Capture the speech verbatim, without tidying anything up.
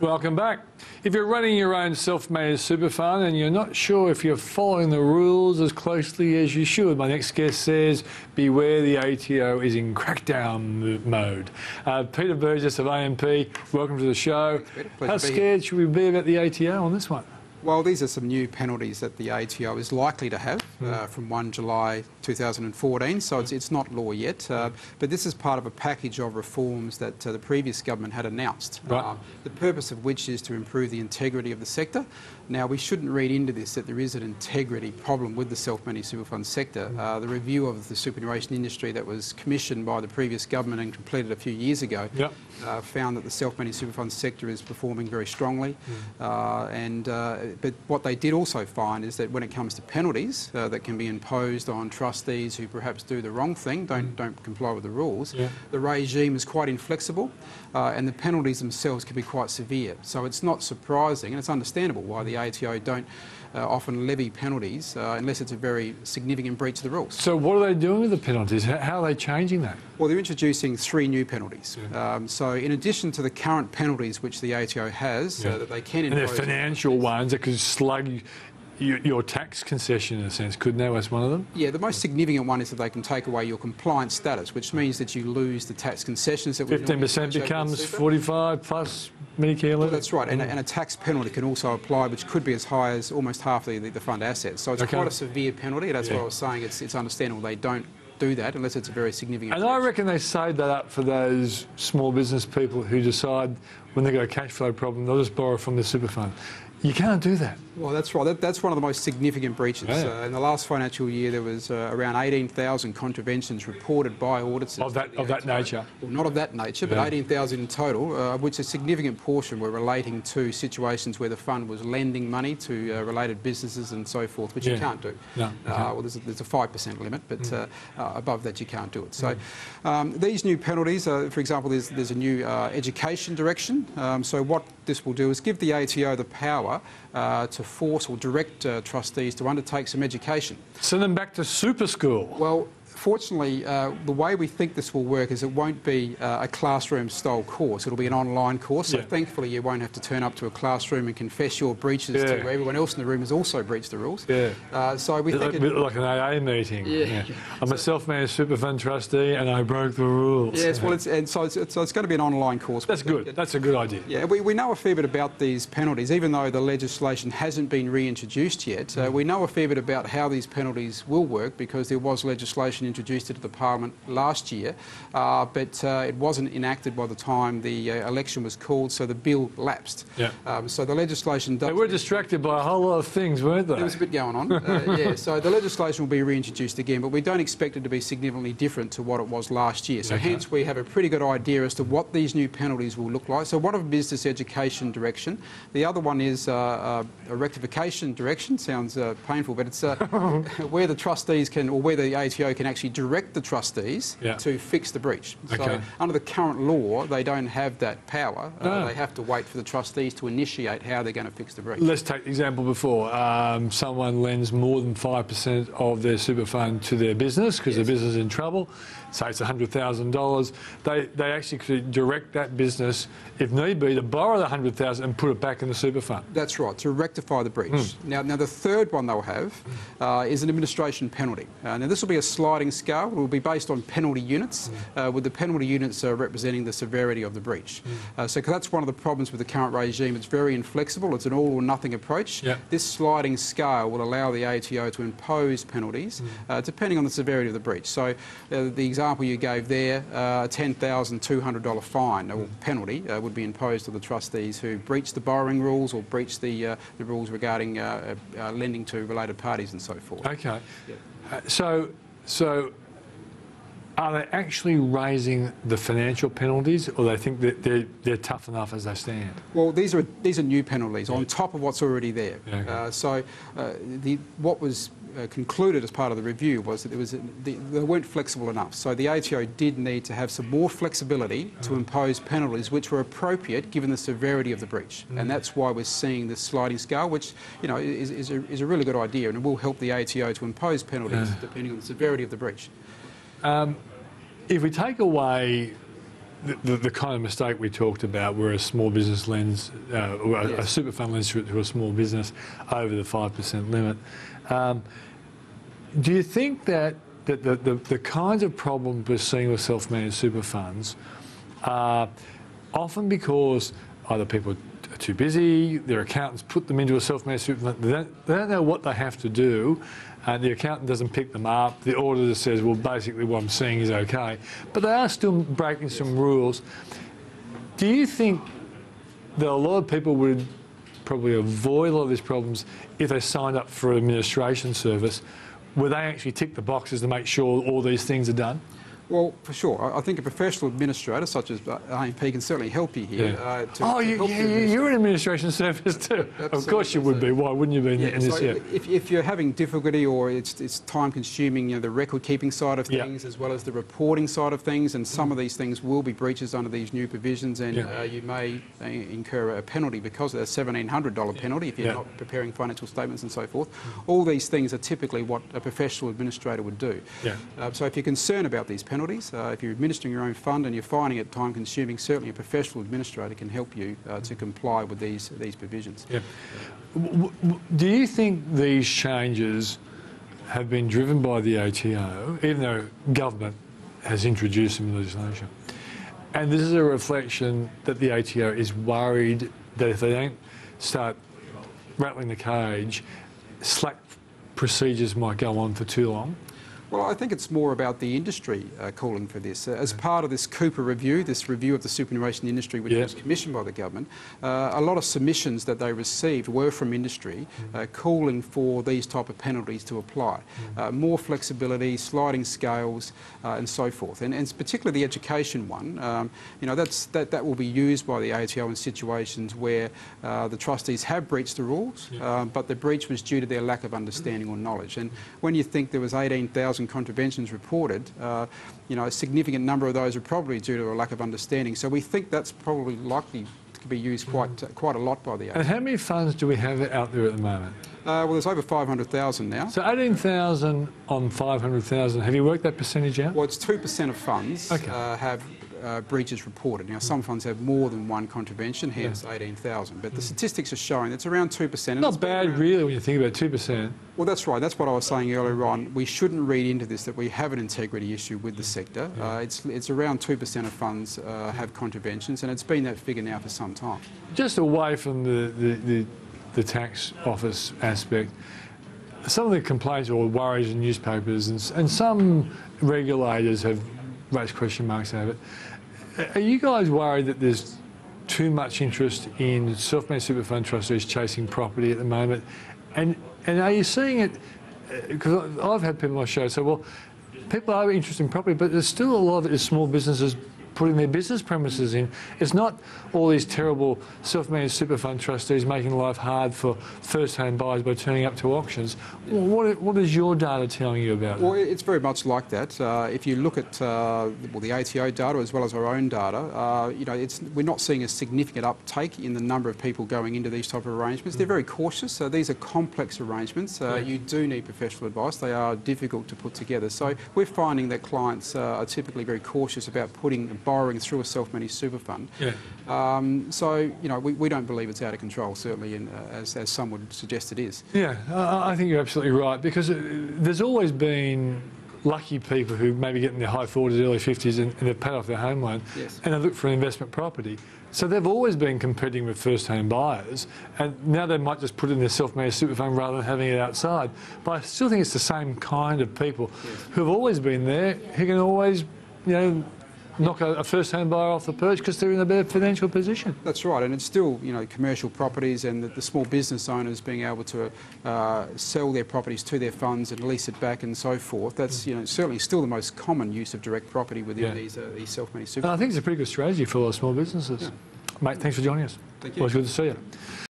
Welcome back. If you're running your own self-made superfund and you're not sure if you're following the rules as closely as you should, my next guest says beware the A T O is in crackdown mode. Uh, Peter Burgess of A M P, welcome to the show. How scared should we be about the A T O on this one? Well, these are some new penalties that the A T O is likely to have mm. uh, from first July two thousand fourteen, so it's, it's not law yet. Uh, but this is part of a package of reforms that uh, the previous government had announced, right. uh, the purpose of which is to improve the integrity of the sector. Now, we shouldn't read into this that there is an integrity problem with the self-managed superfund sector. Mm. Uh, the review of the superannuation industry that was commissioned by the previous government and completed a few years ago yep. uh, found that the self-managed superfund sector is performing very strongly mm. uh, and uh, but what they did also find is that when it comes to penalties uh, that can be imposed on trustees who perhaps do the wrong thing, don't, don't comply with the rules, yeah. the regime is quite inflexible uh, and the penalties themselves can be quite severe. So it's not surprising and it's understandable why the A T O don't uh, often levy penalties uh, unless it's a very significant breach of the rules. So what are they doing with the penalties? How are they changing that? Well, they're introducing three new penalties. Yeah. Um, so in addition to the current penalties which the A T O has, yeah. uh, that they can impose... And they're financial ones that could slug your, your tax concession, in a sense, couldn't they? That's one of them? Yeah, the most significant one is that they can take away your compliance status, which means that you lose the tax concessions that we... fifteen percent becomes forty-five plus... Well, that's right, and, and a tax penalty can also apply, which could be as high as almost half the, the fund assets. So it's okay. quite a severe penalty. That's yeah. what I was saying. It's, it's understandable they don't do that unless it's a very significant... And penalty. I reckon they save that up for those small business people who decide when they've got a cash flow problem, they'll just borrow from the super fund. You can't do that. Well, that's right. That, that's one of the most significant breaches. Yeah. Uh, in the last financial year, there was uh, around eighteen thousand contraventions reported by auditors. Of that, of that nature? Well, not of that nature, yeah. but eighteen thousand in total, uh, of which a significant portion were relating to situations where the fund was lending money to uh, related businesses and so forth, which yeah. you can't do. No, uh, okay. Well, there's a, there's a five percent limit, but mm. uh, uh, above that you can't do it. So mm. um, these new penalties, uh, for example, there's, there's a new uh, education direction. Um, so what this will do is give the A T O the power uh, to force or direct uh, trustees to undertake some education. Send them back to super school. Well, fortunately, uh, the way we think this will work is it won't be uh, a classroom-style course. It'll be an online course, yeah. so thankfully you won't have to turn up to a classroom and confess your breaches yeah. to everyone else in the room has also breached the rules. Yeah. Uh, so we it's think... Like, it, like an A A meeting. Yeah. yeah. I'm so, a self-managed superfund trustee and I broke the rules. Yes, yeah. well, it's, and so it's, it's, so it's going to be an online course. That's good. It, That's a good idea. Yeah, we, we know a fair bit about these penalties, even though the legislation hasn't been reintroduced yet. Mm. Uh, we know a fair bit about how these penalties will work because there was legislation introduced it to the Parliament last year, uh, but uh, it wasn't enacted by the time the uh, election was called, so the bill lapsed. Yeah. Um, so the legislation... They were distracted by a whole lot of things, weren't they? There was a bit going on. uh, yeah. So the legislation will be reintroduced again, but we don't expect it to be significantly different to what it was last year. So okay. hence we have a pretty good idea as to what these new penalties will look like. So one of them is this education direction. The other one is uh, uh, a rectification direction. Sounds uh, painful, but it's uh, where the trustees can, or where the A T O can actually direct the trustees yeah. to fix the breach. Okay. So under the current law, they don't have that power. No. Uh, they have to wait for the trustees to initiate how they're going to fix the breach. Let's take the example before. Um, someone lends more than five percent of their super fund to their business because yes. their business is in trouble. Say it's one hundred thousand dollars. They, they actually could direct that business, if need be, to borrow the one hundred thousand dollars and put it back in the super fund. That's right, to rectify the breach. Mm. Now, now, the third one they'll have uh, is an administration penalty. Uh, now, this will be a sliding scale. It will be based on penalty units, mm. uh, with the penalty units uh, representing the severity of the breach. Mm. Uh, so that's one of the problems with the current regime. It's very inflexible. It's an all-or-nothing approach. Yep. This sliding scale will allow the A T O to impose penalties mm. uh, depending on the severity of the breach. So uh, the example you gave there, a uh, ten thousand two hundred dollar fine or mm. penalty uh, would be imposed to the trustees who breach the borrowing rules or breach the, uh, the rules regarding uh, uh, lending to related parties and so forth. Okay. Yep. Uh, so. So, are they actually raising the financial penalties, or they think that they're, they're tough enough as they stand? Well, these are these are new penalties yeah. on top of what's already there. Yeah, okay. uh, so, uh, the what was. Uh, concluded as part of the review was that there was a, the, they weren't flexible enough. So the A T O did need to have some more flexibility to impose penalties which were appropriate given the severity of the breach. Mm. And that's why we're seeing this sliding scale, which, you know, is, is, a, is a really good idea, and it will help the A T O to impose penalties yeah. depending on the severity of the breach. Um, if we take away The, the, the kind of mistake we talked about where a small business lends, uh, or a, yes. a super fund lends to, to a small business over the five percent limit. Um, do you think that, that the, the, the kinds of problems we're seeing with self-managed super funds are often because either people are too busy, their accountants put them into a self-managed super fund, they don't, they don't know what they have to do, and the accountant doesn't pick them up, the auditor says, well, basically what I'm seeing is okay. But they are still breaking some rules. Do you think that a lot of people would probably avoid a lot of these problems if they signed up for an administration service, where they actually tick the boxes to make sure all these things are done? Well, for sure. I think a professional administrator such as A M P can certainly help you here. Yeah. Uh, to, oh, to you, help yeah, you you're an administration service too. Absolutely. Of course you would be. Why wouldn't you be in, yeah. in this so year? If, if you're having difficulty or it's, it's time-consuming, you know, the record-keeping side of things yeah. as well as the reporting side of things, and some mm. of these things will be breaches under these new provisions, and yeah. uh, you may uh, incur a penalty because of that seventeen hundred dollar yeah. penalty if you're yeah. not preparing financial statements and so forth. Mm. All these things are typically what a professional administrator would do. Yeah. Uh, so if you're concerned about these penalties, penalties. Uh, if you're administering your own fund and you're finding it time consuming, certainly a professional administrator can help you uh, to comply with these, these provisions. Yeah. W w do you think these changes have been driven by the A T O, even though government has introduced them in legislation? And this is a reflection that the A T O is worried that if they don't start rattling the cage, slack procedures might go on for too long? Well, I think it's more about the industry uh, calling for this. Uh, as part of this Cooper review, this review of the superannuation industry, which yes. was commissioned by the government, uh, a lot of submissions that they received were from industry uh, calling for these type of penalties to apply. Uh, more flexibility, sliding scales, uh, and so forth. And, and particularly the education one, um, you know, that's, that, that will be used by the A T O in situations where uh, the trustees have breached the rules, yes. uh, but the breach was due to their lack of understanding or knowledge. And when you think there was eighteen thousand and contraventions reported, uh, you know, a significant number of those are probably due to a lack of understanding. So we think that's probably likely to be used quite, uh, quite a lot by the A T O. And how many funds do we have out there at the moment? Uh, well, there's over five hundred thousand now. So eighteen thousand on five hundred thousand. Have you worked that percentage out? Well, it's two percent of funds okay. uh, have Uh, breaches reported. Now, some funds have more than one contravention, hence yeah. eighteen thousand. But the statistics are showing it's around two percent. Not bad, really, when you think about two percent. Well, that's right. That's what I was saying earlier on. We shouldn't read into this that we have an integrity issue with the sector. Yeah. Uh, it's, it's around two percent of funds uh, have contraventions, and it's been that figure now for some time. Just away from the, the, the, the tax office aspect, some of the complaints or worries in newspapers and, and some regulators have raised question marks over it. Are you guys worried that there's too much interest in self-managed super fund trustees chasing property at the moment? And and are you seeing it? Because I've had people on my show say, well, people are interested in property, but there's still a lot of it is small businesses putting their business premises in. It's not all these terrible self-managed super fund trustees making life hard for first-home buyers by turning up to auctions. Well, what, what is your data telling you about well, that? Well, it's very much like that. Uh, if you look at uh, well, the A T O data as well as our own data, uh, you know, it's, we're not seeing a significant uptake in the number of people going into these type of arrangements. Mm. They're very cautious. So these are complex arrangements. Uh, yeah. You do need professional advice. They are difficult to put together. So we're finding that clients uh, are typically very cautious about putting borrowing through a self-managed super fund. Yeah. Um, so, you know, we, we don't believe it's out of control, certainly, in, uh, as, as some would suggest it is. Yeah, I, I think you're absolutely right, because there's always been lucky people who maybe get in their high forties, early fifties, and, and they've paid off their home loan, yes. and they look for an investment property. So they've always been competing with first-home buyers, and now they might just put it in their self-managed super fund rather than having it outside. But I still think it's the same kind of people yes. who have always been there, who can always, you know, knock a, a first-home buyer off the perch because they're in a better financial position. That's right, and it's still, you know, commercial properties and the, the small business owners being able to uh, sell their properties to their funds and lease it back and so forth. That's, you know, certainly still the most common use of direct property within yeah. these, uh, these self-managed super. And I think it's a pretty good strategy for a lot of small businesses. Yeah. Mate, thanks for joining us. Thank you. Always good to see you.